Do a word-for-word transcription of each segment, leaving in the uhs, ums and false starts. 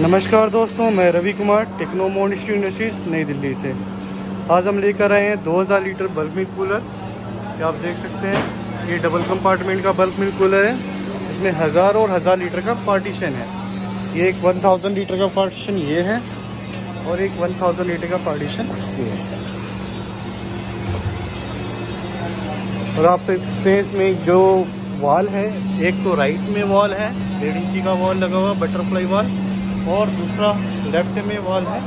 नमस्कार दोस्तों, मैं रवि कुमार टेक्नोमोडिस्ट्री नई दिल्ली से। आज हम लेकर आए हैं दो हज़ार लीटर बल्क मिल्क कूलर। ये आप देख सकते हैं, ये डबल कंपार्टमेंट का बल्क मिल्क कूलर है। इसमें हज़ार और हज़ार लीटर का पार्टीशन है। ये एक एक हज़ार लीटर का पार्टीशन ये है और एक एक हज़ार लीटर का पार्टीशन ये है। और आप देख सकते हैं इसमें जो वॉल है, एक तो राइट में वॉल है, डेढ़ इंची का वॉल लगा हुआ बटरफ्लाई वॉल, और दूसरा लेफ्ट में वॉल है,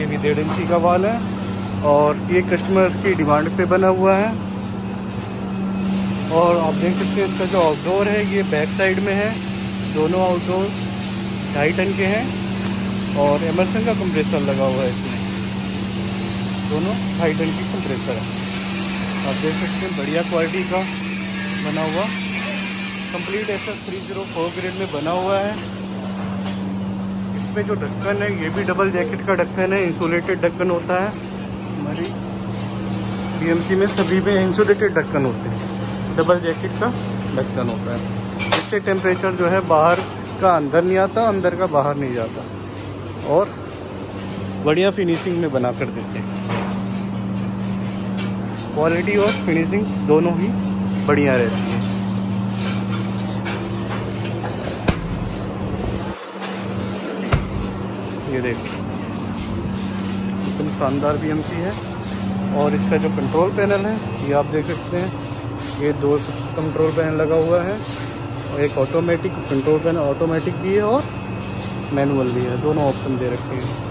ये भी डेढ़ इंची का वॉल है। और ये कस्टमर की डिमांड पे बना हुआ है। और आप देख सकते हैं इसका जो आउटडोर है ये बैक साइड में है। दोनों आउटडोर ढाई टन के हैं और एमरसन का कंप्रेसर लगा हुआ है इसमें। दोनों ढाई टन की कंप्रेसर है। आप देख सकते हैं बढ़िया क्वालिटी का बना हुआ कंप्लीट एसएस तीन सौ चार ग्रेड में बना हुआ है। इसमें जो ढक्कन है ये भी डबल जैकेट का ढक्कन है, इंसुलेटेड ढक्कन होता है। हमारी बीएमसी में सभी में इंसुलेटेड ढक्कन होते हैं, डबल जैकेट का ढक्कन होता है, जिससे टेम्परेचर जो है बाहर का अंदर नहीं आता, अंदर का बाहर नहीं जाता, और बढ़िया फिनिशिंग में बना कर देते हैं। क्वालिटी और फिनिशिंग दोनों ही बढ़िया रहती है। ये देखिए एकदम शानदार बीएमसी है। और इसका जो कंट्रोल पैनल है ये आप देख सकते हैं, ये दो कंट्रोल पैनल लगा हुआ है, और एक ऑटोमेटिक कंट्रोल पैनल ऑटोमेटिक भी है और मैनुअल भी है, दोनों ऑप्शन दे रखे हैं।